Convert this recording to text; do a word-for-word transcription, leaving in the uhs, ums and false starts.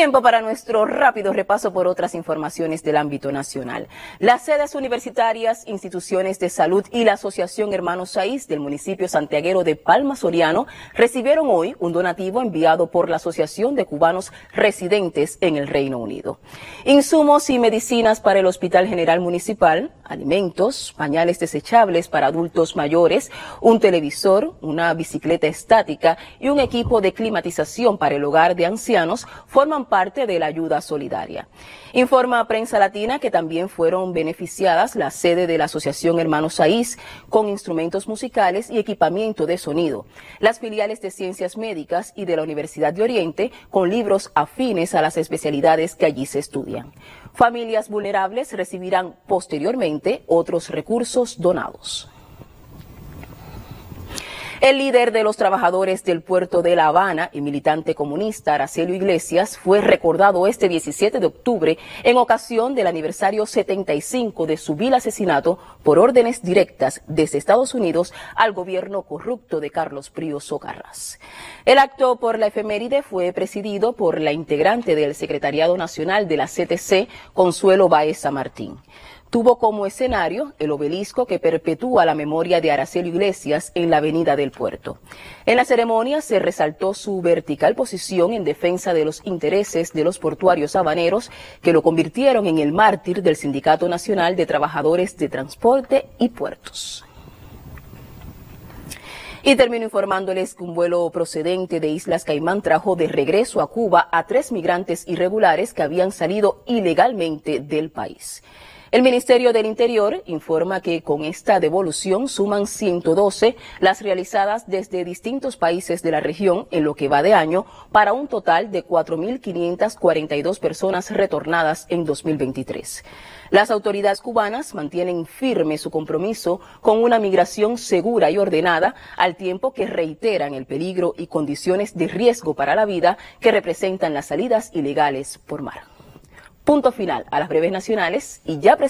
Tiempo para nuestro rápido repaso por otras informaciones del ámbito nacional. Las sedes universitarias, instituciones de salud y la Asociación Hermanos Saís del municipio santiaguero de Palma Soriano recibieron hoy un donativo enviado por la Asociación de Cubanos Residentes en el Reino Unido. Insumos y medicinas para el Hospital General Municipal, alimentos, pañales desechables para adultos mayores, un televisor, una bicicleta estática y un equipo de climatización para el hogar de ancianos forman parte de la ayuda solidaria. Informa a Prensa Latina que también fueron beneficiadas la sede de la Asociación Hermanos Saís con instrumentos musicales y equipamiento de sonido, las filiales de Ciencias Médicas y de la Universidad de Oriente con libros afines a las especialidades que allí se estudian. Familias vulnerables recibirán posteriormente otros recursos donados. El líder de los trabajadores del puerto de La Habana y militante comunista Aracelio Iglesias fue recordado este diecisiete de octubre en ocasión del aniversario setenta y cinco de su vil asesinato por órdenes directas desde Estados Unidos al gobierno corrupto de Carlos Prío Socarras. El acto por la efeméride fue presidido por la integrante del Secretariado Nacional de la C T C, Consuelo Baeza Martín. Tuvo como escenario el obelisco que perpetúa la memoria de Aracelio Iglesias en la avenida del Puerto. En la ceremonia se resaltó su vertical posición en defensa de los intereses de los portuarios habaneros que lo convirtieron en el mártir del Sindicato Nacional de Trabajadores de Transporte y Puertos. Y termino informándoles que un vuelo procedente de Islas Caimán trajo de regreso a Cuba a tres migrantes irregulares que habían salido ilegalmente del país. El Ministerio del Interior informa que con esta devolución suman ciento doce las realizadas desde distintos países de la región en lo que va de año para un total de cuatro mil quinientas cuarenta y dos personas retornadas en dos mil veintitrés. Las autoridades cubanas mantienen firme su compromiso con una migración segura y ordenada al tiempo que reiteran el peligro y condiciones de riesgo para la vida que representan las salidas ilegales por mar. Punto final a las breves nacionales y ya presentamos.